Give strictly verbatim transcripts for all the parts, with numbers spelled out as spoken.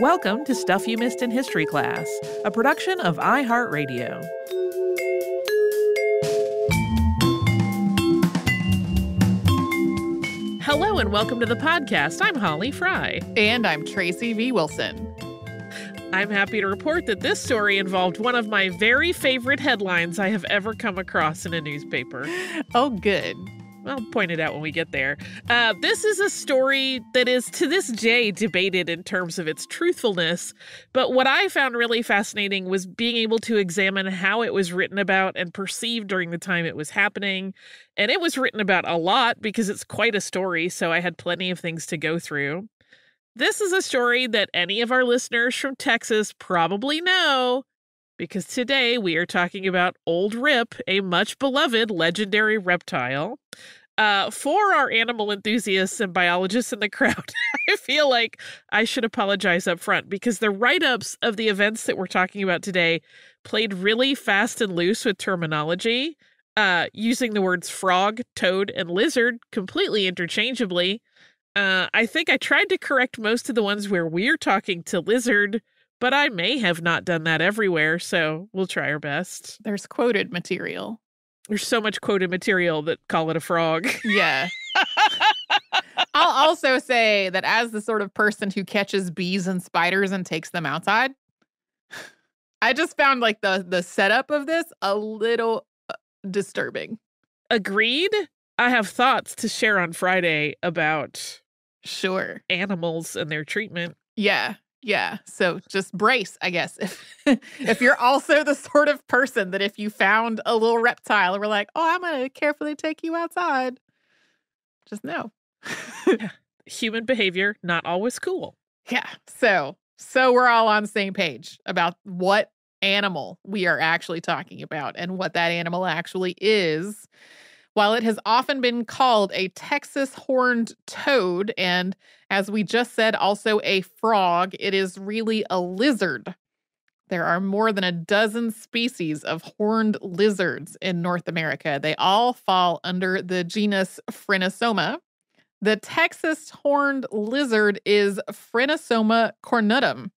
Welcome to Stuff You Missed in History Class, a production of iHeartRadio. Hello and welcome to the podcast. I'm Holly Fry. And I'm Tracy V. Wilson. I'm happy to report that this story involved one of my very favorite headlines I have ever come across in a newspaper. Oh, good. I'll point it out when we get there. Uh, this is a story that is to this day debated in terms of its truthfulness, but what I found really fascinating was being able to examine how it was written about and perceived during the time it was happening. And it was written about a lot because it's quite a story, so I had plenty of things to go through. This is a story that any of our listeners from Texas probably know, because today we are talking about Old Rip, a much-beloved legendary reptile. Uh, for our animal enthusiasts and biologists in the crowd, I feel like I should apologize up front because the write-ups of the events that we're talking about today played really fast and loose with terminology, uh, using the words frog, toad, and lizard completely interchangeably. Uh, I think I tried to correct most of the ones where we're talking to lizard, but I may have not done that everywhere, so we'll try our best. There's quoted material. There's so much quoted material that call it a frog. Yeah. I'll also say that as the sort of person who catches bees and spiders and takes them outside, I just found like the, the setup of this a little disturbing. Agreed. I have thoughts to share on Friday about sure animals and their treatment. Yeah. Yeah, so just brace, I guess, if if you're also the sort of person that if you found a little reptile and were like, oh, I'm going to carefully take you outside, just know. Yeah. Human behavior, not always cool. Yeah, so so we're all on the same page about what animal we are actually talking about and what that animal actually is. While it has often been called a Texas horned toad, and as we just said, also a frog, it is really a lizard. There are more than a dozen species of horned lizards in North America. They all fall under the genus Phrynosoma. The Texas horned lizard is Phrynosoma cornutum.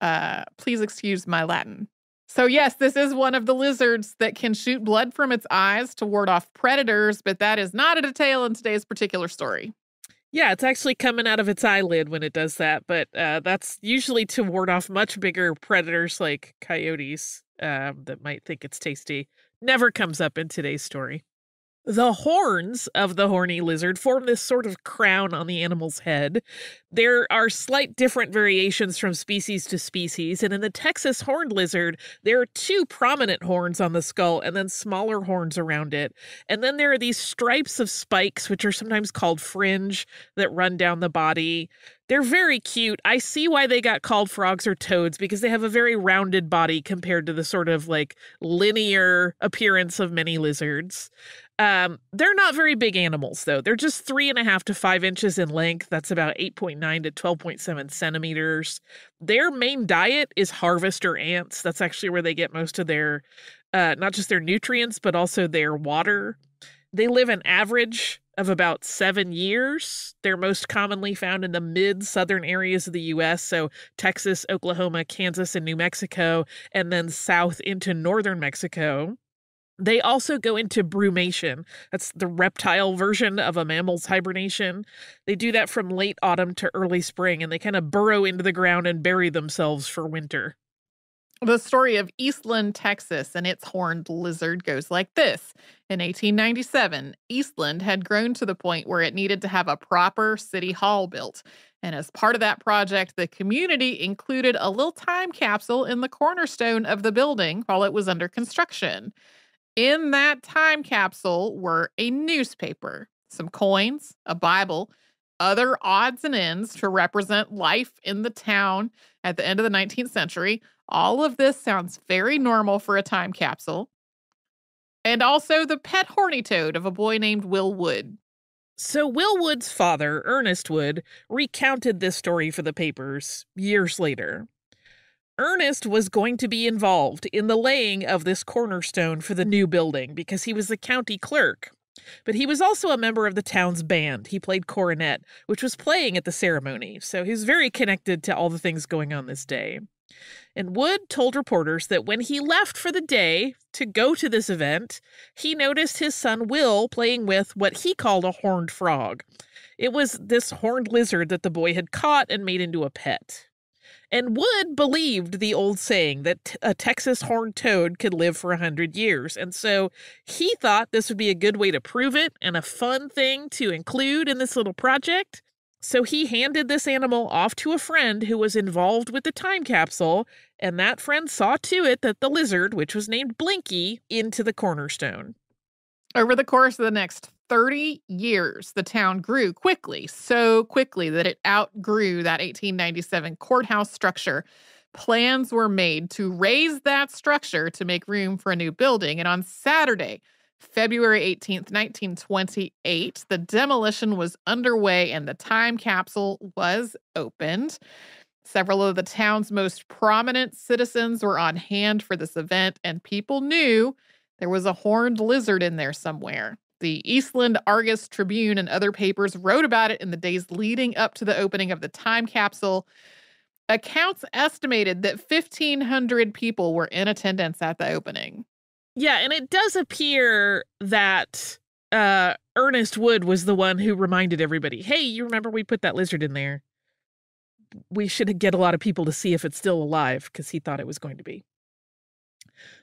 Uh, please excuse my Latin. So yes, this is one of the lizards that can shoot blood from its eyes to ward off predators, but that is not a detail in today's particular story. Yeah, it's actually coming out of its eyelid when it does that, but uh, that's usually to ward off much bigger predators like coyotes um, that might think it's tasty. Never comes up in today's story. The horns of the horny lizard form this sort of crown on the animal's head. There are slight different variations from species to species, and in the Texas horned lizard, there are two prominent horns on the skull and then smaller horns around it. And then there are these stripes of spikes, which are sometimes called fringe, that run down the body. They're very cute. I see why they got called frogs or toads, because they have a very rounded body compared to the sort of like linear appearance of many lizards. Um, they're not very big animals, though. They're just three and a half to five inches in length. That's about eight point nine to twelve point seven centimeters. Their main diet is harvester ants. That's actually where they get most of their, uh, not just their nutrients, but also their water. They live an average of about seven years. They're most commonly found in the mid-southern areas of the U S, so Texas, Oklahoma, Kansas, and New Mexico, and then south into northern Mexico. They also go into brumation. That's the reptile version of a mammal's hibernation. They do that from late autumn to early spring, and they kind of burrow into the ground and bury themselves for winter. The story of Eastland, Texas, and its horned lizard goes like this. In eighteen ninety-seven, Eastland had grown to the point where it needed to have a proper city hall built. And as part of that project, the community included a little time capsule in the cornerstone of the building while it was under construction. In that time capsule were a newspaper, some coins, a Bible, other odds and ends to represent life in the town at the end of the nineteenth century. All of this sounds very normal for a time capsule. And also the pet horny toad of a boy named Will Wood. So Will Wood's father, Ernest Wood, recounted this story for the papers years later. Ernest was going to be involved in the laying of this cornerstone for the new building because he was the county clerk. But he was also a member of the town's band. He played cornet, which was playing at the ceremony, so he was very connected to all the things going on this day. And Wood told reporters that when he left for the day to go to this event, he noticed his son Will playing with what he called a horned frog. It was this horned lizard that the boy had caught and made into a pet. And Wood believed the old saying that a Texas horned toad could live for one hundred years, and so he thought this would be a good way to prove it and a fun thing to include in this little project. So he handed this animal off to a friend who was involved with the time capsule, and that friend saw to it that the lizard, which was named Blinky, into the cornerstone. Over the course of the next thirty years, the town grew quickly, so quickly that it outgrew that eighteen ninety-seven courthouse structure. Plans were made to raise that structure to make room for a new building, and on Saturday, February eighteenth, nineteen twenty-eight, the demolition was underway and the time capsule was opened. Several of the town's most prominent citizens were on hand for this event, and people knew there was a horned lizard in there somewhere. The Eastland Argus Tribune and other papers wrote about it in the days leading up to the opening of the time capsule. Accounts estimated that fifteen hundred people were in attendance at the opening. Yeah, and it does appear that uh, Ernest Wood was the one who reminded everybody, hey, you remember we put that lizard in there? We should get a lot of people to see if it's still alive, because he thought it was going to be.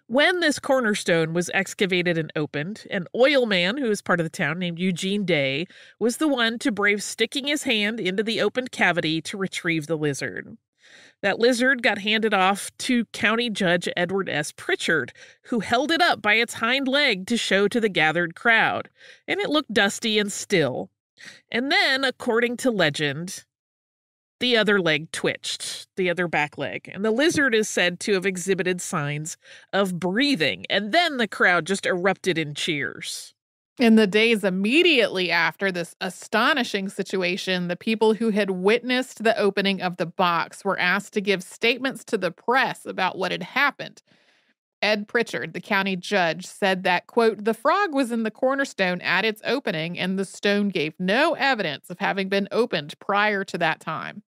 When this cornerstone was excavated and opened, an oil man who was part of the town named Eugene Day was the one to brave sticking his hand into the opened cavity to retrieve the lizard. That lizard got handed off to County Judge Edward S. Pritchard, who held it up by its hind leg to show to the gathered crowd, and it looked dusty and still. And then, according to legend, the other leg twitched, the other back leg, and the lizard is said to have exhibited signs of breathing, and then the crowd just erupted in cheers. In the days immediately after this astonishing situation, the people who had witnessed the opening of the box were asked to give statements to the press about what had happened. Ed Pritchard, the county judge, said that, quote, the frog was in the cornerstone at its opening, and the stone gave no evidence of having been opened prior to that time.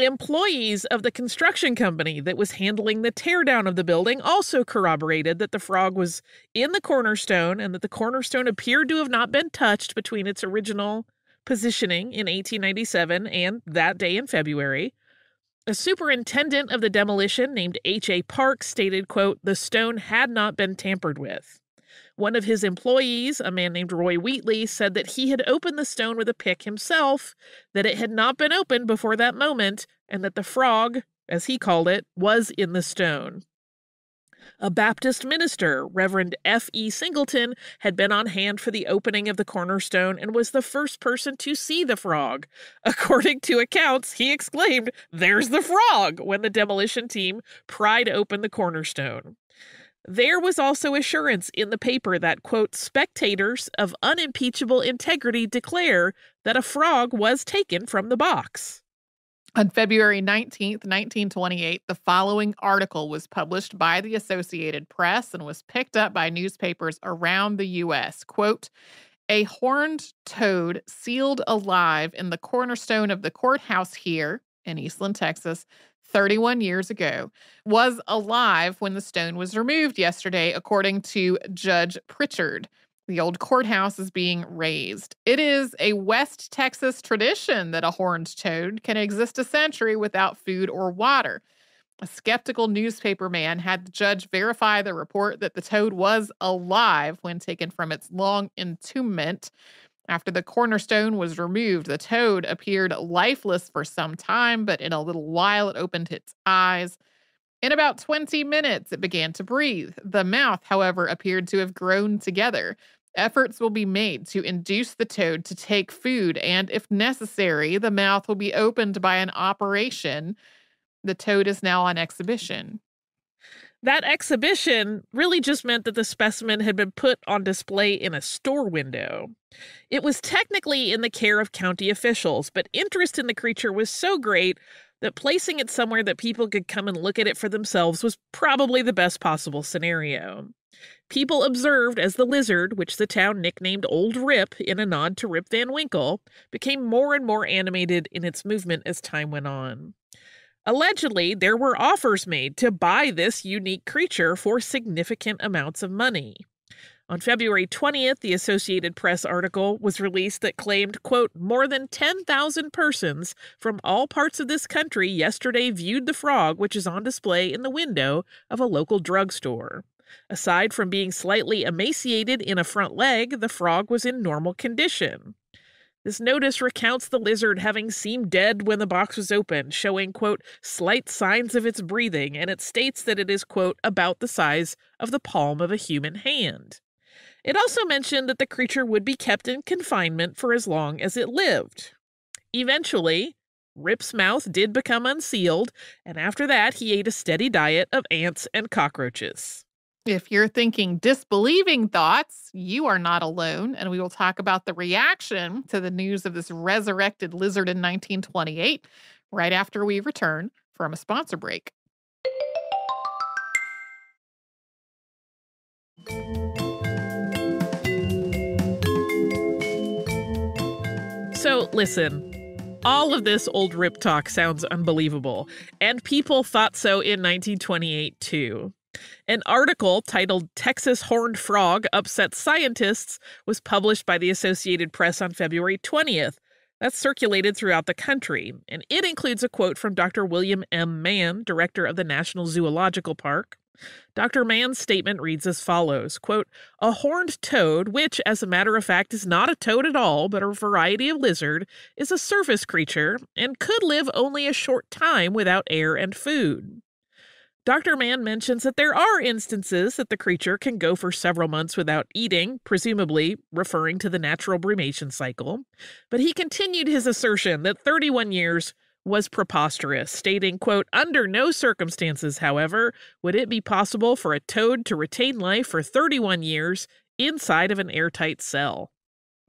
Employees of the construction company that was handling the teardown of the building also corroborated that the frog was in the cornerstone and that the cornerstone appeared to have not been touched between its original positioning in eighteen ninety-seven and that day in February. A superintendent of the demolition named H A Parks stated, quote, the stone had not been tampered with. One of his employees, a man named Roy Wheatley, said that he had opened the stone with a pick himself, that it had not been opened before that moment, and that the frog, as he called it, was in the stone. A Baptist minister, Reverend F E Singleton, had been on hand for the opening of the cornerstone and was the first person to see the frog. According to accounts, he exclaimed, "There's the frog!" when the demolition team pried open the cornerstone. There was also assurance in the paper that, quote, spectators of unimpeachable integrity declare that a frog was taken from the box. On February nineteenth, nineteen twenty-eight, the following article was published by the Associated Press and was picked up by newspapers around the U S Quote, a horned toad sealed alive in the cornerstone of the courthouse here in Eastland, Texas, thirty-one years ago, was alive when the stone was removed yesterday, according to Judge Pritchard. The old courthouse is being razed. It is a West Texas tradition that a horned toad can exist a century without food or water. A skeptical newspaper man had the judge verify the report that the toad was alive when taken from its long entombment. After the cornerstone was removed, the toad appeared lifeless for some time, but in a little while it opened its eyes. In about twenty minutes, it began to breathe. The mouth, however, appeared to have grown together. Efforts will be made to induce the toad to take food, and if necessary, the mouth will be opened by an operation. The toad is now on exhibition. That exhibition really just meant that the specimen had been put on display in a store window. It was technically in the care of county officials, but interest in the creature was so great that placing it somewhere that people could come and look at it for themselves was probably the best possible scenario. People observed as the lizard, which the town nicknamed Old Rip in a nod to Rip Van Winkle, became more and more animated in its movement as time went on. Allegedly, there were offers made to buy this unique creature for significant amounts of money. On February twentieth, the Associated Press article was released that claimed, quote, more than ten thousand persons from all parts of this country yesterday viewed the frog, which is on display in the window of a local drugstore. Aside from being slightly emaciated in a front leg, the frog was in normal condition. This notice recounts the lizard having seemed dead when the box was opened, showing, quote, slight signs of its breathing, and it states that it is, quote, about the size of the palm of a human hand. It also mentioned that the creature would be kept in confinement for as long as it lived. Eventually, Rip's mouth did become unsealed, and after that he ate a steady diet of ants and cockroaches. If you're thinking disbelieving thoughts, you are not alone, and we will talk about the reaction to the news of this resurrected lizard in nineteen twenty-eight right after we return from a sponsor break. So, listen, all of this Old Rip talk sounds unbelievable, and people thought so in nineteen twenty-eight, too. An article titled Texas Horned Frog Upsets Scientists was published by the Associated Press on February twentieth. That's circulated throughout the country, and it includes a quote from Doctor William M. Mann, director of the National Zoological Park. Doctor Mann's statement reads as follows, quote, a horned toad, which, as a matter of fact, is not a toad at all, but a variety of lizard, is a surface creature and could live only a short time without air and food. Doctor Mann mentions that there are instances that the creature can go for several months without eating, presumably referring to the natural bremation cycle, but he continued his assertion that thirty-one years was preposterous, stating, quote, under no circumstances, however, would it be possible for a toad to retain life for thirty-one years inside of an airtight cell.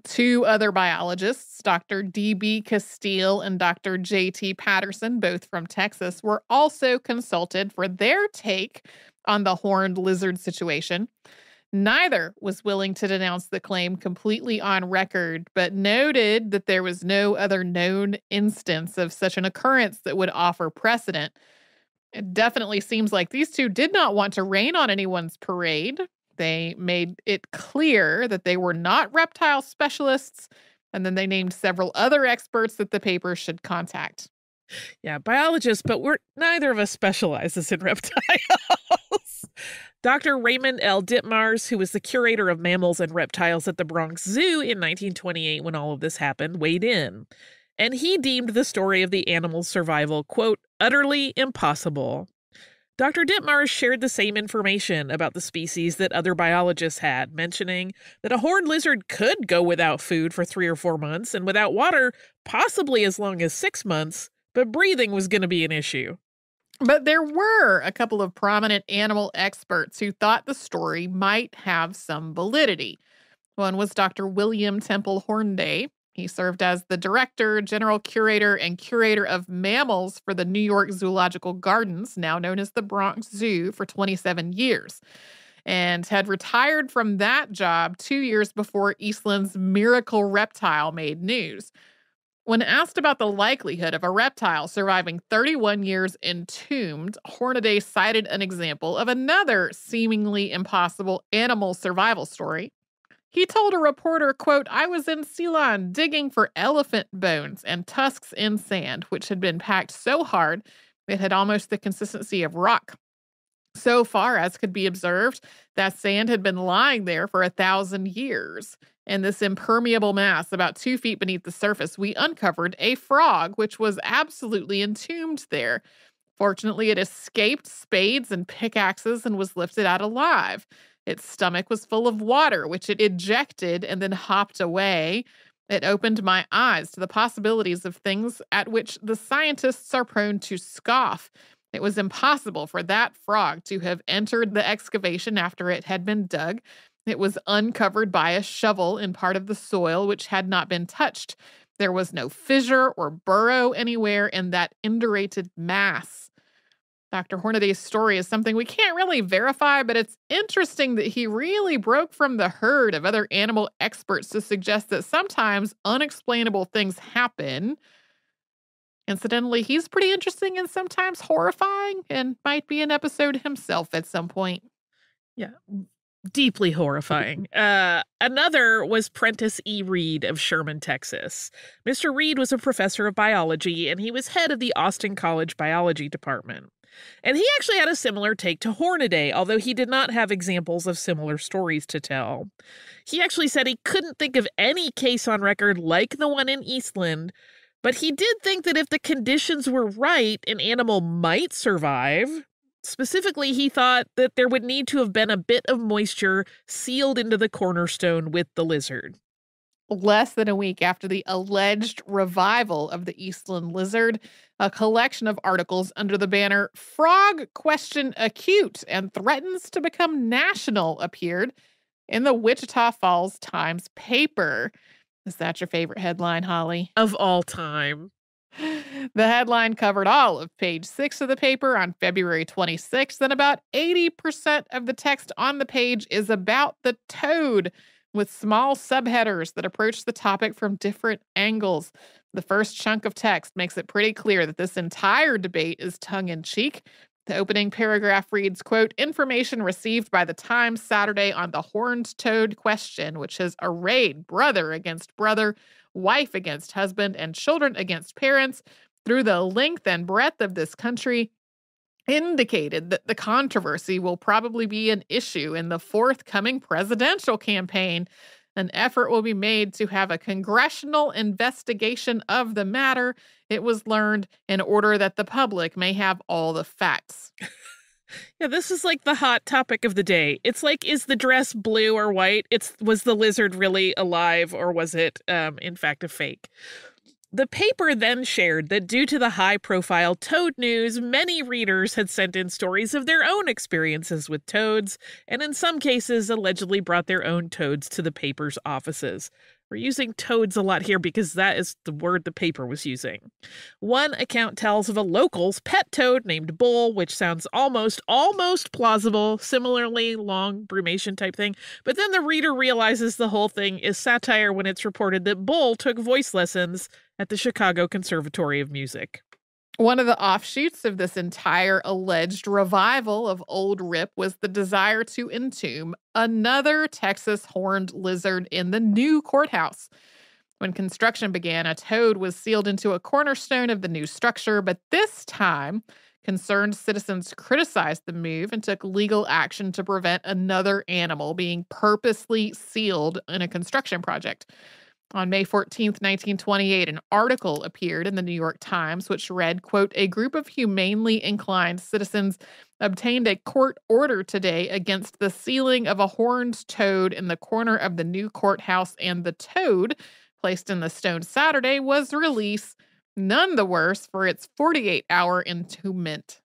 Two other biologists, Doctor D B Castile and Doctor J T Patterson, both from Texas, were also consulted for their take on the horned lizard situation. Neither was willing to denounce the claim completely on record, but noted that there was no other known instance of such an occurrence that would offer precedent. It definitely seems like these two did not want to rain on anyone's parade. They made it clear that they were not reptile specialists, and then they named several other experts that the paper should contact. Yeah, biologists, but we're neither of us specializes in reptiles. Doctor Raymond L. Ditmars, who was the curator of mammals and reptiles at the Bronx Zoo in nineteen twenty-eight when all of this happened, weighed in. And he deemed the story of the animal's survival, quote, utterly impossible. Doctor Ditmars shared the same information about the species that other biologists had, mentioning that a horned lizard could go without food for three or four months and without water, possibly as long as six months, but breathing was going to be an issue. But there were a couple of prominent animal experts who thought the story might have some validity. One was Doctor William Temple Hornaday. He served as the director, general curator, and curator of mammals for the New York Zoological Gardens, now known as the Bronx Zoo, for twenty-seven years, and had retired from that job two years before Eastland's miracle reptile made news. When asked about the likelihood of a reptile surviving thirty-one years entombed, Hornaday cited an example of another seemingly impossible animal survival story. He told a reporter, quote, I was in Ceylon digging for elephant bones and tusks in sand, which had been packed so hard it had almost the consistency of rock. So far as could be observed, that sand had been lying there for a thousand years. In this impermeable mass, about two feet beneath the surface, we uncovered a frog, which was absolutely entombed there. Fortunately, it escaped spades and pickaxes and was lifted out alive. Its stomach was full of water, which it ejected and then hopped away. It opened my eyes to the possibilities of things at which the scientists are prone to scoff. It was impossible for that frog to have entered the excavation after it had been dug. It was uncovered by a shovel in part of the soil which had not been touched. There was no fissure or burrow anywhere in that indurated mass. Doctor Hornaday's story is something we can't really verify, but it's interesting that he really broke from the herd of other animal experts to suggest that sometimes unexplainable things happen. Incidentally, he's pretty interesting and sometimes horrifying and might be an episode himself at some point. Yeah, deeply horrifying. Uh, another was Prentice E. Reed of Sherman, Texas. Mister Reed was a professor of biology, and he was head of the Austin College biology department. And he actually had a similar take to Hornaday, although he did not have examples of similar stories to tell. He actually said he couldn't think of any case on record like the one in Eastland, but he did think that if the conditions were right, an animal might survive. Specifically, he thought that there would need to have been a bit of moisture sealed into the cornerstone with the lizard. Less than a week after the alleged revival of the Eastland lizard, a collection of articles under the banner "Frog Question Acute and Threatens to Become National" appeared in the Wichita Falls Times paper. Is that your favorite headline, Holly? Of all time. The headline covered all of page six of the paper on February twenty-sixth, and about eighty percent of the text on the page is about the toad, with small subheaders that approach the topic from different angles. The first chunk of text makes it pretty clear that this entire debate is tongue-in-cheek. The opening paragraph reads, quote, "Information received by the Times Saturday on the horned toad question, which has arrayed brother against brother, wife against husband, and children against parents through the length and breadth of this country, indicated that the controversy will probably be an issue in the forthcoming presidential campaign. An effort will be made to have a congressional investigation of the matter, it was learned, in order that the public may have all the facts." Yeah, this is like the hot topic of the day. It's like, is the dress blue or white? It's, was the lizard really alive, or was it, um, in fact, a fake? The paper then shared that due to the high-profile toad news, many readers had sent in stories of their own experiences with toads, and in some cases allegedly brought their own toads to the paper's offices. We're using toads a lot here because that is the word the paper was using. One account tells of a local's pet toad named Bull, which sounds almost, almost plausible, similarly long brumation type thing. But then the reader realizes the whole thing is satire when it's reported that Bull took voice lessons at the Chicago Conservatory of Music. One of the offshoots of this entire alleged revival of Old Rip was the desire to entomb another Texas horned lizard in the new courthouse. When construction began, a toad was sealed into a cornerstone of the new structure, but this time, concerned citizens criticized the move and took legal action to prevent another animal being purposely sealed in a construction project. On May fourteenth, nineteen twenty-eight, an article appeared in the New York Times which read, quote, "A group of humanely inclined citizens obtained a court order today against the sealing of a horned toad in the corner of the new courthouse, and the toad, placed in the stone Saturday, was released, none the worse for its forty-eight hour entombment."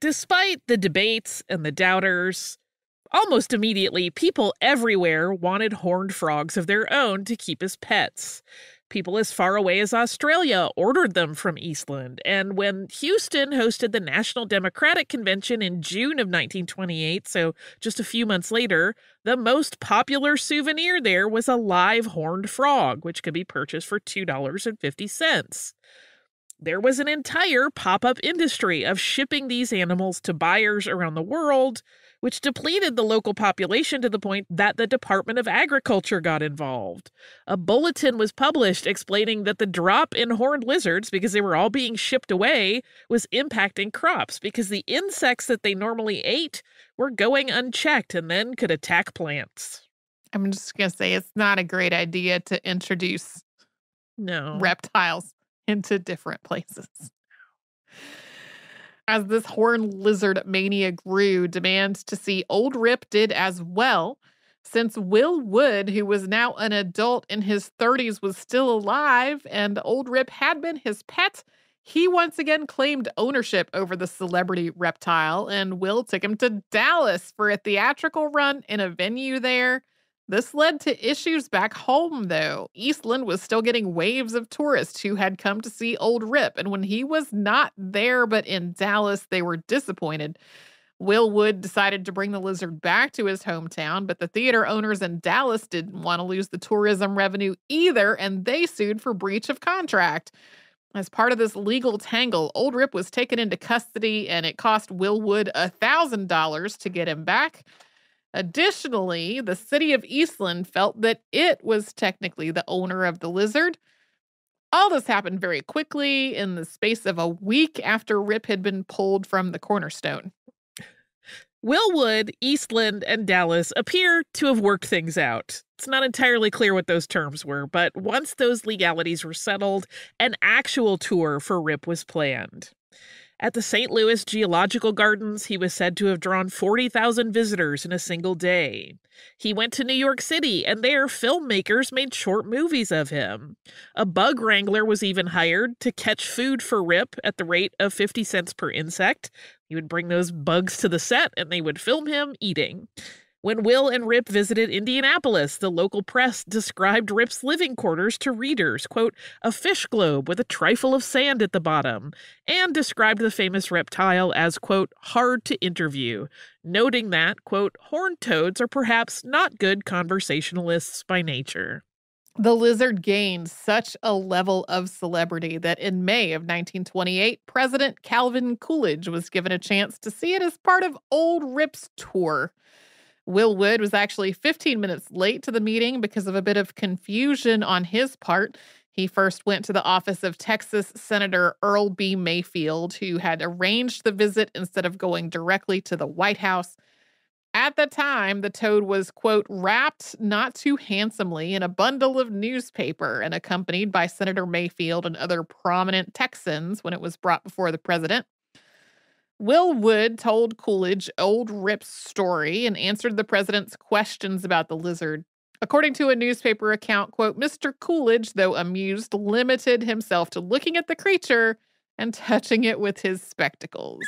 Despite the debates and the doubters, almost immediately, people everywhere wanted horned frogs of their own to keep as pets. People as far away as Australia ordered them from Eastland, and when Houston hosted the National Democratic Convention in June of nineteen twenty-eight, so just a few months later, the most popular souvenir there was a live horned frog, which could be purchased for two dollars and fifty cents. There was an entire pop-up industry of shipping these animals to buyers around the world, which depleted the local population to the point that the Department of Agriculture got involved. A bulletin was published explaining that the drop in horned lizards, because they were all being shipped away, was impacting crops because the insects that they normally ate were going unchecked and then could attack plants. I'm just going to say it's not a great idea to introduce no reptiles into different places. As this horned lizard mania grew, demands to see Old Rip did as well. Since Will Wood, who was now an adult in his thirties, was still alive and Old Rip had been his pet, he once again claimed ownership over the celebrity reptile, and Will took him to Dallas for a theatrical run in a venue there. This led to issues back home, though. Eastland was still getting waves of tourists who had come to see Old Rip, and when he was not there but in Dallas, they were disappointed. Will Wood decided to bring the lizard back to his hometown, but the theater owners in Dallas didn't want to lose the tourism revenue either, and they sued for breach of contract. As part of this legal tangle, Old Rip was taken into custody, and it cost Will Wood one thousand dollars to get him back. Additionally, the city of Eastland felt that it was technically the owner of the lizard. All this happened very quickly in the space of a week after Rip had been pulled from the cornerstone. Will Wood, Eastland, and Dallas appear to have worked things out. It's not entirely clear what those terms were, but once those legalities were settled, an actual tour for Rip was planned. At the Saint Louis Zoological Gardens, he was said to have drawn forty thousand visitors in a single day. He went to New York City, and there filmmakers made short movies of him. A bug wrangler was even hired to catch food for Rip at the rate of fifty cents per insect. He would bring those bugs to the set, and they would film him eating. When Will and Rip visited Indianapolis, the local press described Rip's living quarters to readers, quote, a fish globe with a trifle of sand at the bottom, and described the famous reptile as, quote, hard to interview, noting that, quote, horned toads are perhaps not good conversationalists by nature. The lizard gained such a level of celebrity that in May of nineteen twenty-eight, President Calvin Coolidge was given a chance to see it as part of Old Rip's tour. Will Wood was actually fifteen minutes late to the meeting because of a bit of confusion on his part. He first went to the office of Texas Senator Earl B. Mayfield, who had arranged the visit instead of going directly to the White House. At the time, the toad was, quote, wrapped not too handsomely in a bundle of newspaper and accompanied by Senator Mayfield and other prominent Texans when it was brought before the president. Will Wood told Coolidge Old Rip's story and answered the president's questions about the lizard. According to a newspaper account, quote, Mister Coolidge, though amused, limited himself to looking at the creature and touching it with his spectacles.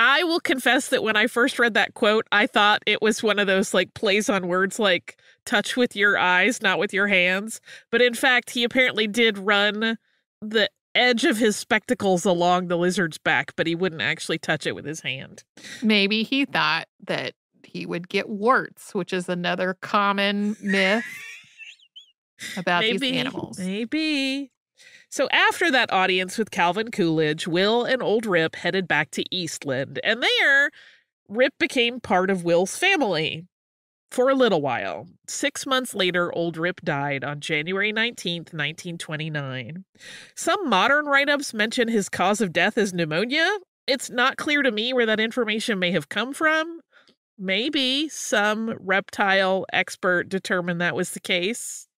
I will confess that when I first read that quote, I thought it was one of those like plays on words like touch with your eyes, not with your hands. But in fact, he apparently did run the edge of his spectacles along the lizard's back, but he wouldn't actually touch it with his hand. Maybe he thought that he would get warts, which is another common myth about maybe, these animals. Maybe. So after that audience with Calvin Coolidge, Will and Old Rip headed back to Eastland, and there Rip became part of Will's family for a little while. Six months later, Old Rip died on January nineteenth, nineteen twenty-nine. Some modern write-ups mention his cause of death as pneumonia. It's not clear to me where that information may have come from. Maybe some reptile expert determined that was the case.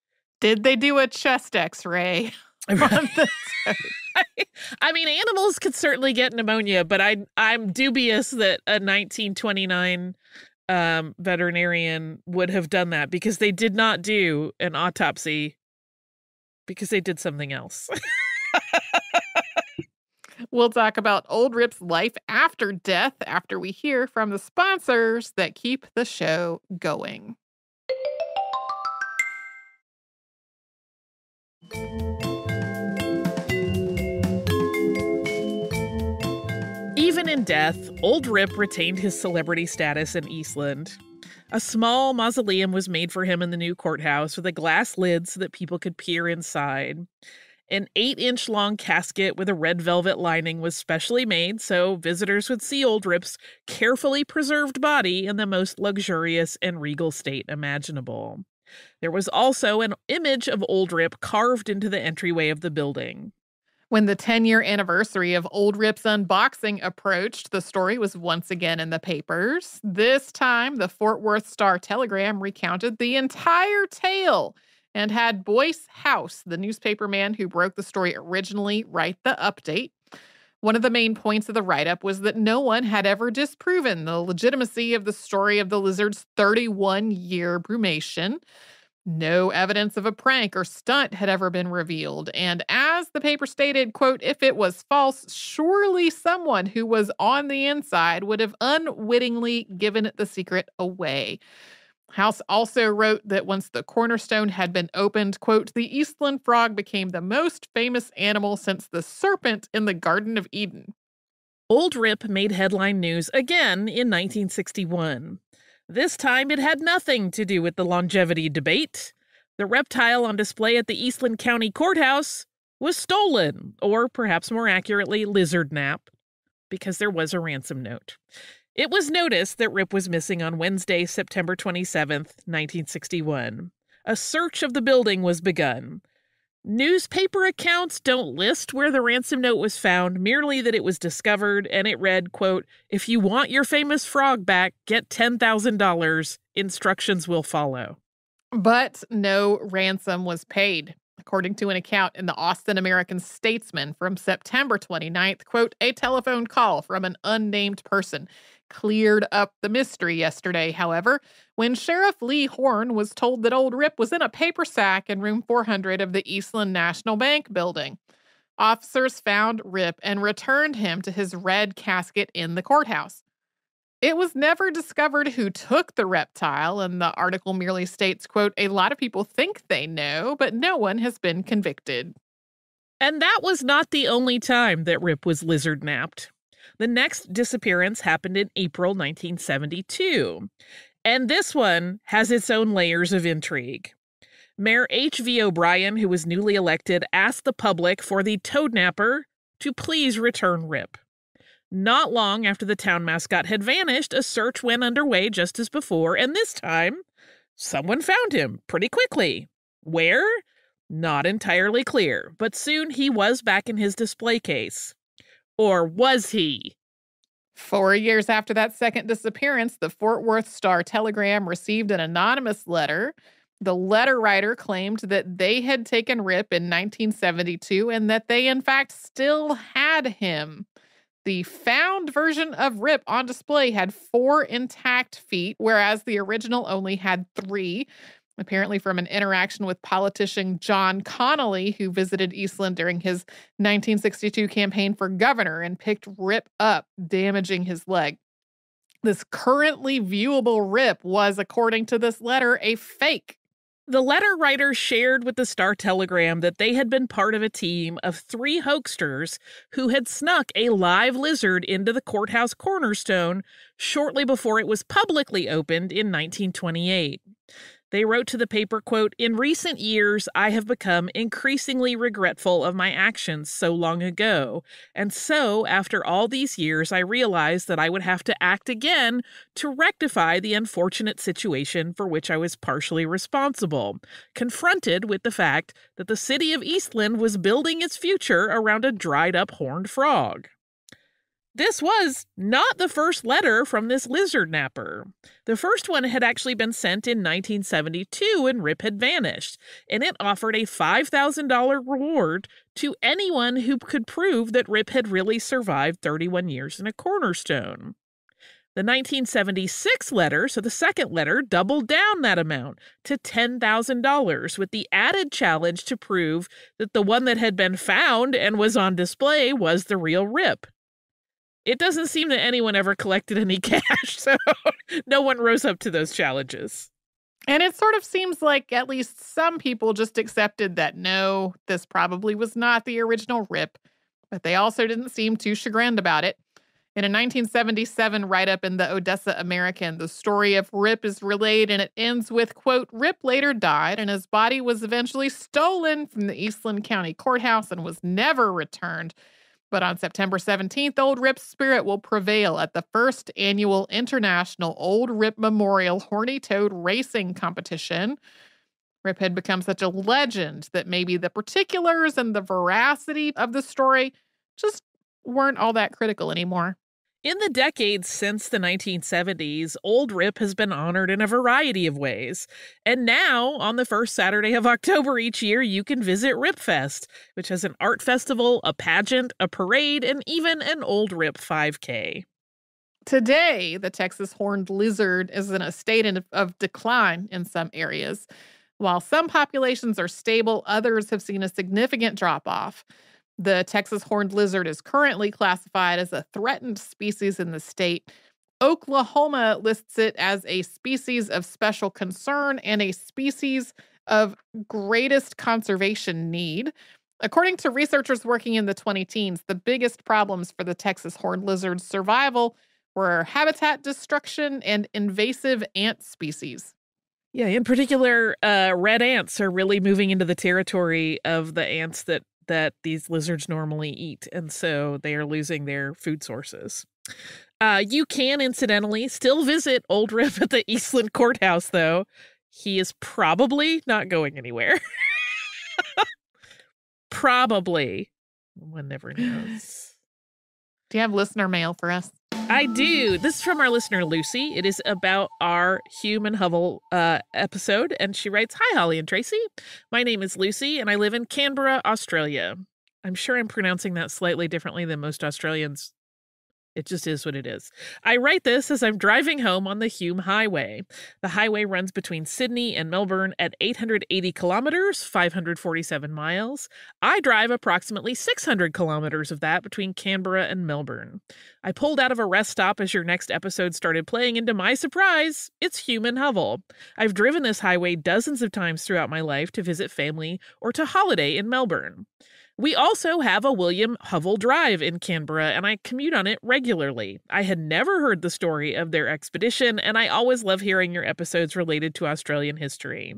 Did they do a chest x-ray? I mean, animals could certainly get pneumonia, but I, I'm dubious that a nineteen twenty-nine... Um, veterinarian would have done that because they did not do an autopsy because they did something else. We'll talk about Old Rip's life after death after we hear from the sponsors that keep the show going. Even in death, Old Rip retained his celebrity status in Eastland. A small mausoleum was made for him in the new courthouse with a glass lid so that people could peer inside. An eight-inch long casket with a red velvet lining was specially made so visitors would see Old Rip's carefully preserved body in the most luxurious and regal state imaginable. There was also an image of Old Rip carved into the entryway of the building. When the ten-year anniversary of Old Rip's unboxing approached, the story was once again in the papers. This time, the Fort Worth Star-Telegram recounted the entire tale and had Boyce House, the newspaper man who broke the story originally, write the update. One of the main points of the write-up was that no one had ever disproven the legitimacy of the story of the lizard's thirty-one-year brumation. No evidence of a prank or stunt had ever been revealed, and as the paper stated, quote, if it was false, surely someone who was on the inside would have unwittingly given the secret away. House also wrote that once the cornerstone had been opened, quote, the Eastland frog became the most famous animal since the serpent in the Garden of Eden. Old Rip made headline news again in nineteen sixty-one. This time it had nothing to do with the longevity debate. The reptile on display at the Eastland County Courthouse was stolen, or perhaps more accurately, lizard-napped, because there was a ransom note. It was noticed that Rip was missing on Wednesday, September twenty-seventh, nineteen sixty-one. A search of the building was begun. Newspaper accounts don't list where the ransom note was found, merely that it was discovered, and it read, quote, if you want your famous frog back, get ten thousand dollars. Instructions will follow. But no ransom was paid. According to an account in the Austin American Statesman from September twenty-ninth, quote, a telephone call from an unnamed person cleared up the mystery yesterday, however, when Sheriff Lee Horn was told that Old Rip was in a paper sack in room four hundred of the Eastland National Bank building. Officers found Rip and returned him to his red casket in the courthouse. It was never discovered who took the reptile, and the article merely states, quote, a lot of people think they know, but no one has been convicted. And that was not the only time that Rip was lizard-napped. The next disappearance happened in April nineteen seventy-two, and this one has its own layers of intrigue. Mayor H V O'Brien, who was newly elected, asked the public for the toadnapper to please return Rip. Not long after the town mascot had vanished, a search went underway just as before, and this time, someone found him pretty quickly. Where? Not entirely clear, but soon he was back in his display case. Or was he? Four years after that second disappearance, the Fort Worth Star-Telegram received an anonymous letter. The letter writer claimed that they had taken Rip in nineteen seventy-two and that they, in fact, still had him. The found version of Rip on display had four intact feet, whereas the original only had three, apparently from an interaction with politician John Connolly, who visited Eastland during his nineteen sixty-two campaign for governor and picked Rip up, damaging his leg. This currently viewable Rip was, according to this letter, a fake. The letter writer shared with the Star-Telegram that they had been part of a team of three hoaxsters who had snuck a live lizard into the courthouse cornerstone shortly before it was publicly opened in nineteen twenty-eight. They wrote to the paper, quote, in recent years, I have become increasingly regretful of my actions so long ago, and so after all these years, I realized that I would have to act again to rectify the unfortunate situation for which I was partially responsible, confronted with the fact that the city of Eastland was building its future around a dried-up horned frog. This was not the first letter from this lizard napper. The first one had actually been sent in nineteen seventy-two when Rip had vanished, and it offered a five thousand dollars reward to anyone who could prove that Rip had really survived thirty-one years in a cornerstone. The nineteen seventy-six letter, so the second letter, doubled down that amount to ten thousand dollars with the added challenge to prove that the one that had been found and was on display was the real Rip. It doesn't seem that anyone ever collected any cash, so no one rose up to those challenges. And it sort of seems like at least some people just accepted that, no, this probably was not the original Rip, but they also didn't seem too chagrined about it. In a nineteen seventy-seven write-up in the Odessa American, the story of Rip is relayed, and it ends with, quote, Rip later died, and his body was eventually stolen from the Eastland County Courthouse and was never returned. But on September seventeenth, Old Rip's spirit will prevail at the first annual International Old Rip Memorial Horny Toad Racing Competition. Rip had become such a legend that maybe the particulars and the veracity of the story just weren't all that critical anymore. In the decades since the nineteen seventies, Old Rip has been honored in a variety of ways. And now, on the first Saturday of October each year, you can visit Rip Fest, which has an art festival, a pageant, a parade, and even an Old Rip five K. Today, the Texas horned lizard is in a state of decline in some areas. While some populations are stable, others have seen a significant drop-off. The Texas horned lizard is currently classified as a threatened species in the state. Oklahoma lists it as a species of special concern and a species of greatest conservation need. According to researchers working in the twenty teens, the biggest problems for the Texas horned lizard's survival were habitat destruction and invasive ant species. Yeah, in particular, uh, red ants are really moving into the territory of the ants that that these lizards normally eat, and so they are losing their food sources. Uh, you can, incidentally, still visit Old Rip at the Eastland Courthouse, though. He is probably not going anywhere. Probably. One never knows. Do you have listener mail for us? I do. This is from our listener, Lucy. It is about our Human Hovel uh, episode, and she writes, "Hi, Holly and Tracy. My name is Lucy, and I live in Canberra, Australia." I'm sure I'm pronouncing that slightly differently than most Australians. It just is what it is. "I write this as I'm driving home on the Hume Highway. The highway runs between Sydney and Melbourne at eight hundred eighty kilometers, five hundred forty-seven miles. I drive approximately six hundred kilometers of that between Canberra and Melbourne. I pulled out of a rest stop as your next episode started playing, and to my surprise, it's Human Hovel. I've driven this highway dozens of times throughout my life to visit family or to holiday in Melbourne. We also have a William Hovel Drive in Canberra, and I commute on it regularly. I had never heard the story of their expedition, and I always love hearing your episodes related to Australian history.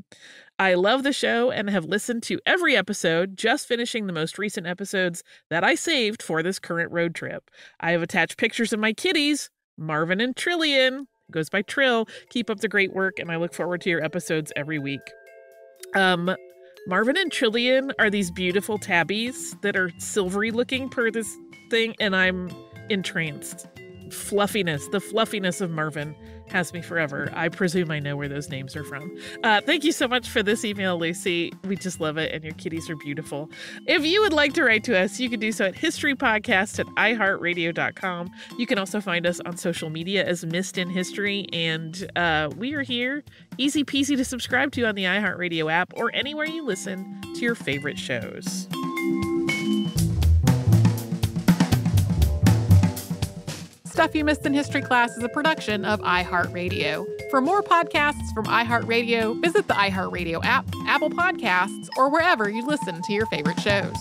I love the show and have listened to every episode, just finishing the most recent episodes that I saved for this current road trip. I have attached pictures of my kitties, Marvin and Trillian. It goes by Trill. Keep up the great work, and I look forward to your episodes every week." Um... Marvin and Trillian are these beautiful tabbies that are silvery looking per this thing, and I'm entranced. Fluffiness, the fluffiness of Marvin has me forever. I presume I know where those names are from. Uh, thank you so much for this email, Lucy. We just love it, and your kitties are beautiful. If you would like to write to us, you can do so at historypodcast at i heart radio dot com. You can also find us on social media as Missed in History, and uh, we are here, easy peasy to subscribe to on the iHeartRadio app or anywhere you listen to your favorite shows. Stuff You Missed in History Class is a production of iHeartRadio. For more podcasts from iHeartRadio, visit the iHeartRadio app, Apple Podcasts, or wherever you listen to your favorite shows.